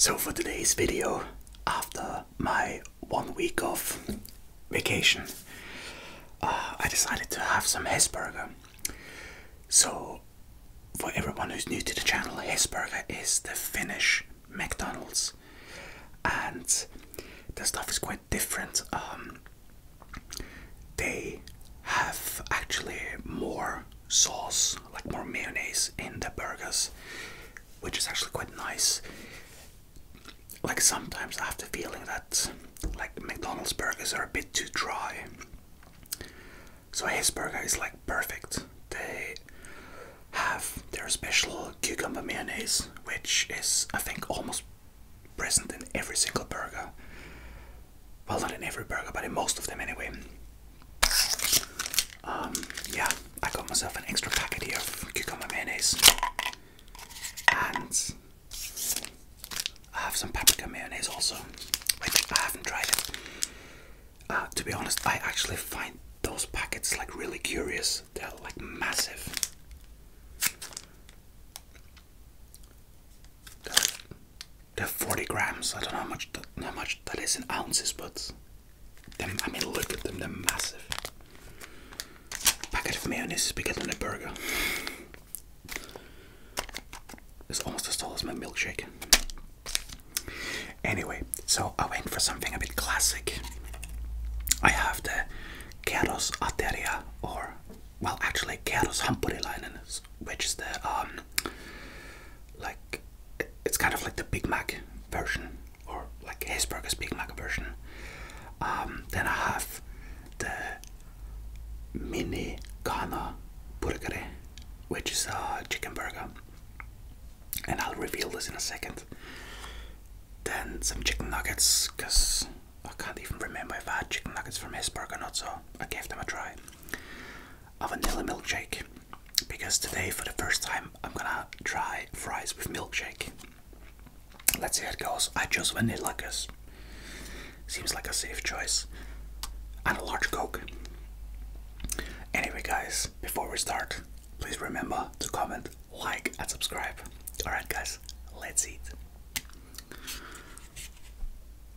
So for today's video, after my 1 week of vacation, I decided to have some Hesburger. So for everyone who's new to the channel, Hesburger is the Finnish McDonald's, and the stuff is quite different. They have actually more sauce, like more mayonnaise in the burgers, which is actually quite nice. Like sometimes I have the feeling that like McDonald's burgers are a bit too dry, so Hesburger is like perfect. They have their special cucumber mayonnaise, which is I think almost present in every single burger. Well, not in every burger, but in most of them anyway. Yeah, I got myself an extra packet here of cucumber mayonnaise, and I have some paprika mayonnaise also, which I haven't tried it. To be honest, I actually find those packets like really curious. They're like massive. They're 40 grams. I don't know how much that is in ounces, but them, I mean, look at them, they're massive. A packet of mayonnaise is bigger than a burger. It's almost as tall as my milkshake. Anyway, so I went for something a bit classic. I have the Kheoros Ateria, or, well, actually Kheoros Hampurilainen, which is the, like, it's kind of like the Pigmaka version, or like Hesburger's Pigmaka version. Then I have the Mini Ghana Burger, which is a chicken burger, and I'll reveal this in a second. Then some chicken nuggets, because I can't even remember if I had chicken nuggets from Hesburger or not, so I gave them a try. A vanilla milkshake, because today for the first time I'm gonna try fries with milkshake. Let's see how it goes. I chose vanilla because seems like a safe choice. And a large Coke. Anyway guys, before we start, please remember to comment, like and subscribe. Alright guys, let's eat.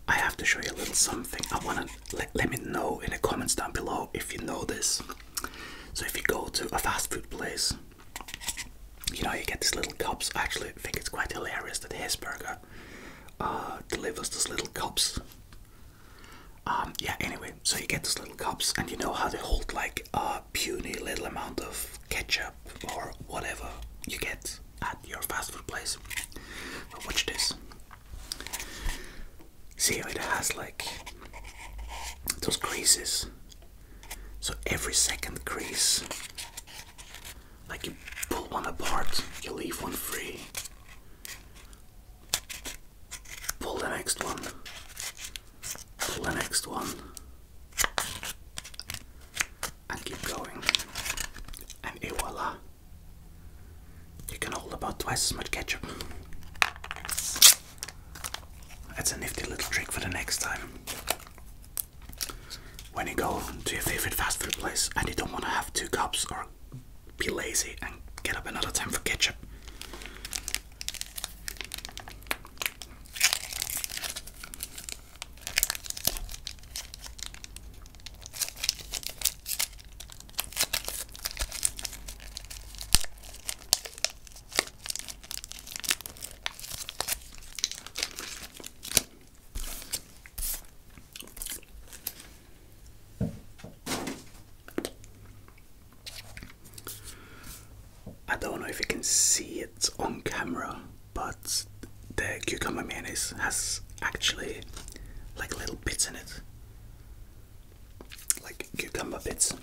I have to show you a little something. I want to let me know in the comments down below if you know this. So if you go to a fast food place, you know, you get these little cups. I actually think it's quite hilarious that Hesburger delivers those little cups. Yeah, anyway, so you get those little cups, and you know how they hold like a puny little amount of ketchup or whatever you get at your fast food place. But watch this. See how it has like those creases, so every second crease, like you pull one apart, you leave one free, pull the next one, pull the next one, and keep going, and et voila, you can hold about twice as much ketchup. That's a nifty little trick for the next time. When you go to your favorite fast food place and you don't want to have two cups or be lazy and get up another time for ketchup. I don't know if you can see it on camera, but the cucumber mayonnaise has actually like little bits in it, like cucumber bits,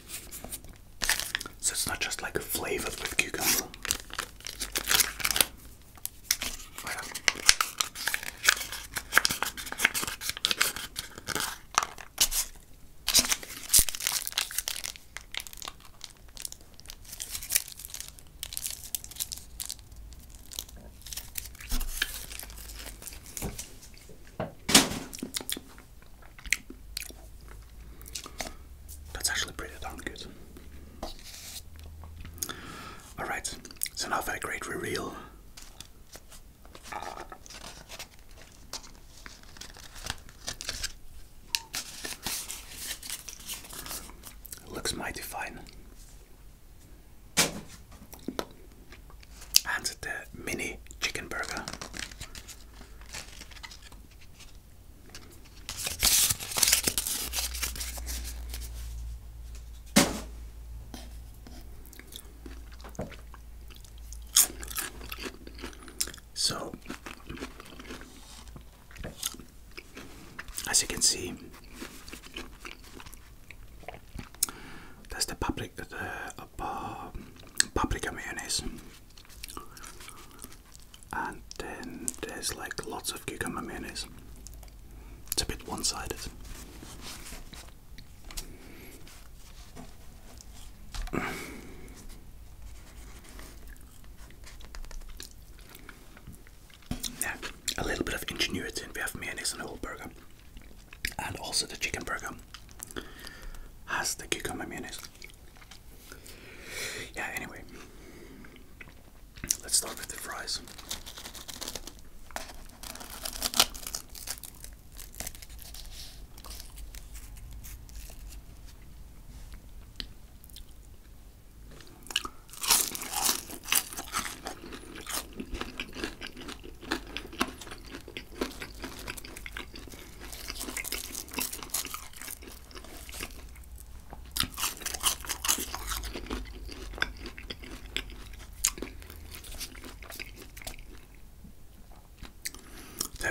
so it's not just like flavored with cucumber. Alright, as you can see. That's the paprika, paprika mayonnaise. And then there's like lots of cucumber mayonnaise. It's a bit one-sided. Yeah, a little bit of ingenuity and we have mayonnaise in the whole burger. And also the chicken burger has the cucumber mayonnaise. Yeah, anyway. Let's start with the fries.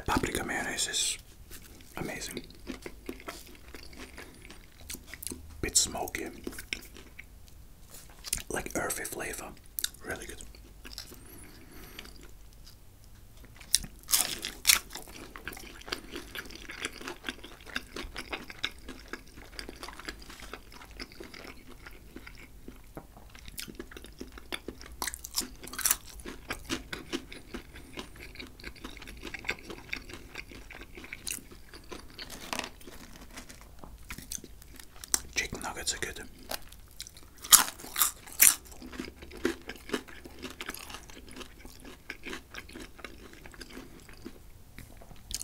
Paprika mayonnaise is amazing. Bit smoky, like earthy flavor, really good. Nuggets are good.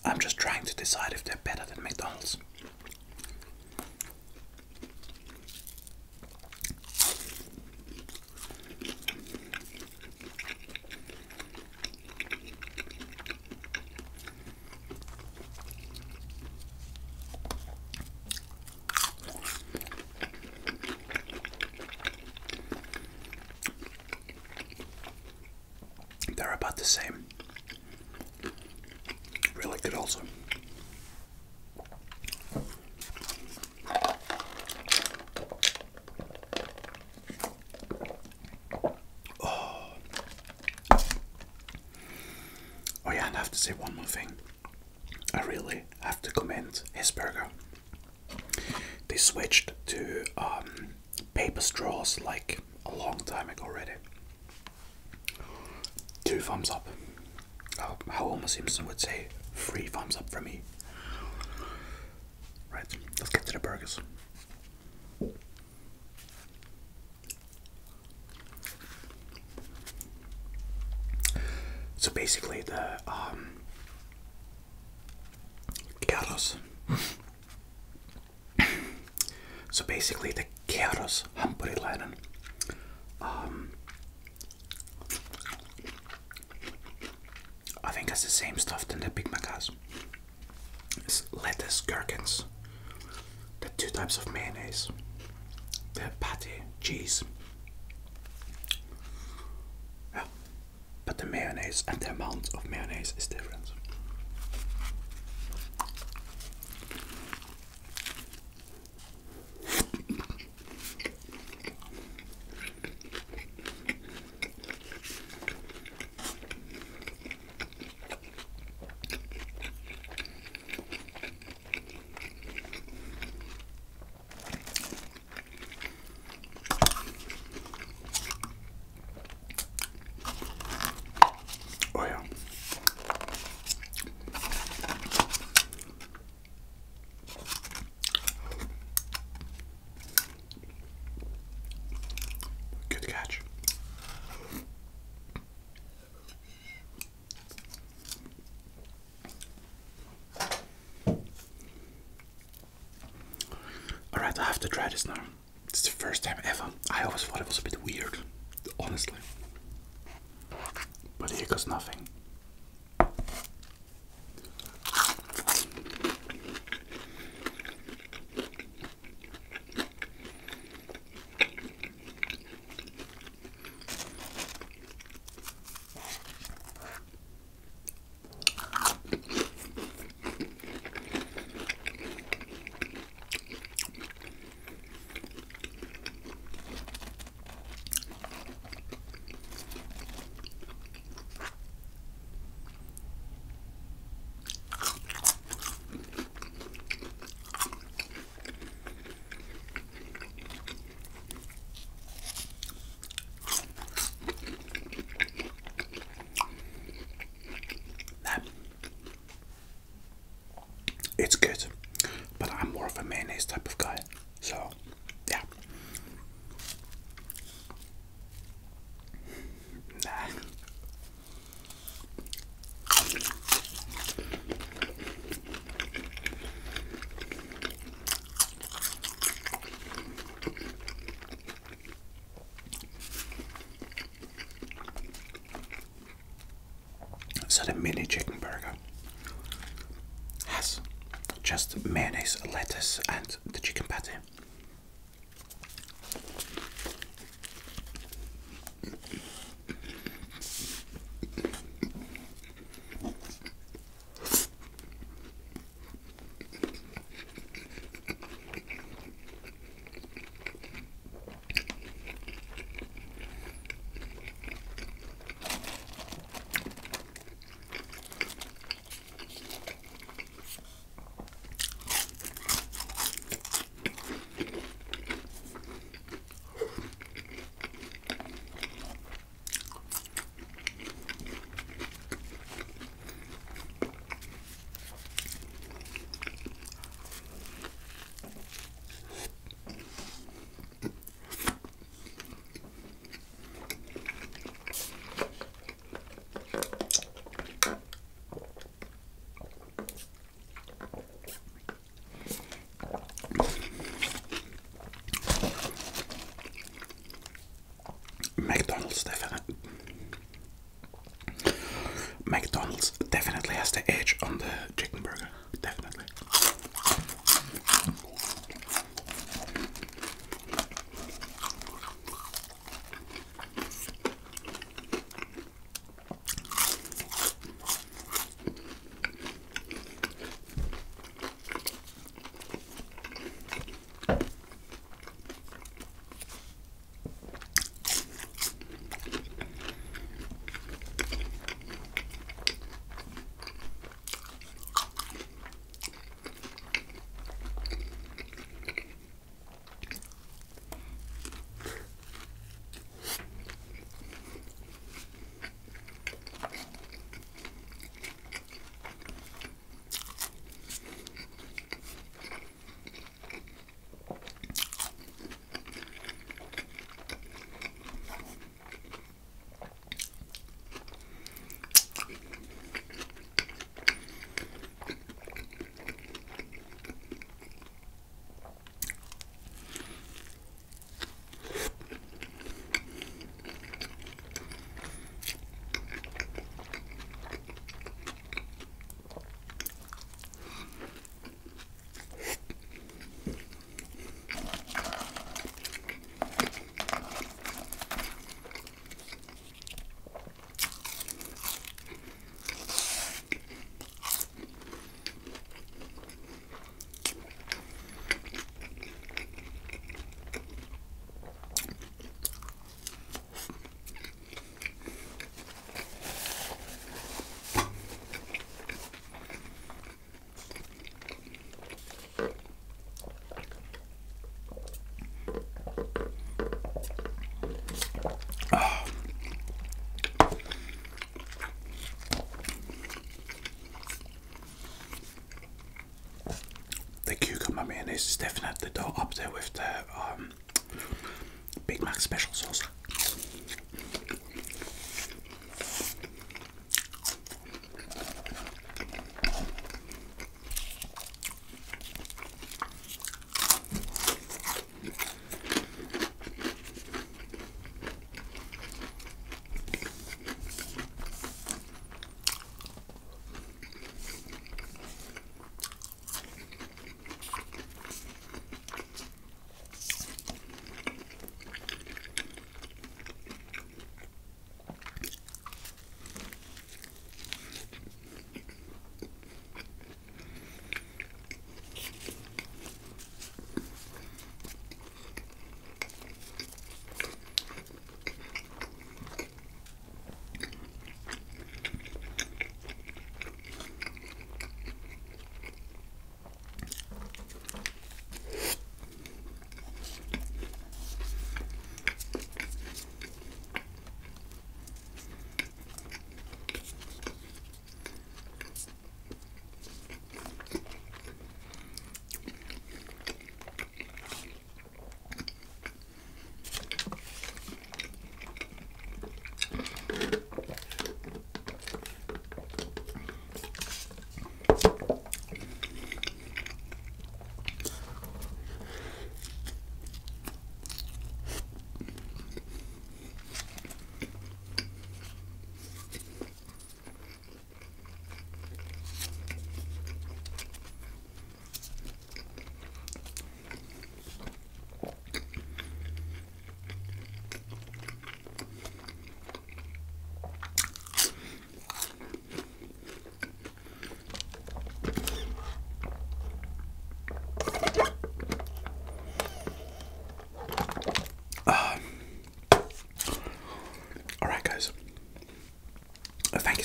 I'm just trying to decide if they're better than McDonald's. They're about the same. Really good also. Oh yeah, and I have to say one more thing. I really have to commend Hesburger. They switched to paper straws like a long time ago already. 2 thumbs up. Oh, how Homer Simpson would say, 3 thumbs up for me. Right, let's get to the burgers. So basically the Kheoros Hampurilainen. I think it's the same stuff than the Pigmakas. It's lettuce, gherkins, the 2 types of mayonnaise, the patty, cheese, yeah. But the mayonnaise and the amount of mayonnaise is different. I have to try this now. It's the first time ever. I always thought it was a bit weird, honestly. But here goes nothing. it's good. But I'm more of a mayonnaise type of guy. So, yeah. So the mini chicken burger has just mayonnaise, lettuce, and the chicken patty. McDonald's definitely has the edge on the chicken burger, definitely. This is definitely though up there with the Big Mac special sauce.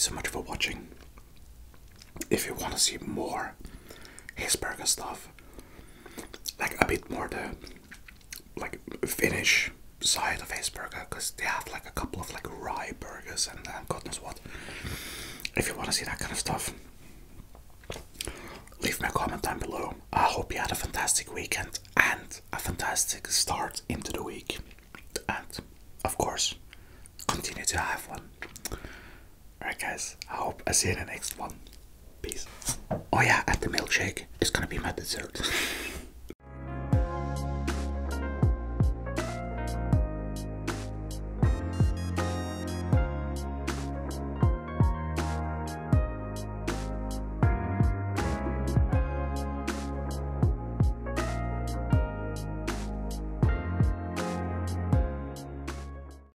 you so much for watching. If you want to see more Hesburger stuff, like a bit more the like Finnish side of Hesburger, because they have like a couple of like rye burgers and God knows what. If you want to see that kind of stuff, leave me a comment down below. I hope you had a fantastic weekend and a fantastic start into the week, and of course continue to have one. Alright guys, I hope I see you in the next one. Peace. Oh yeah, and the milkshake is gonna be my dessert.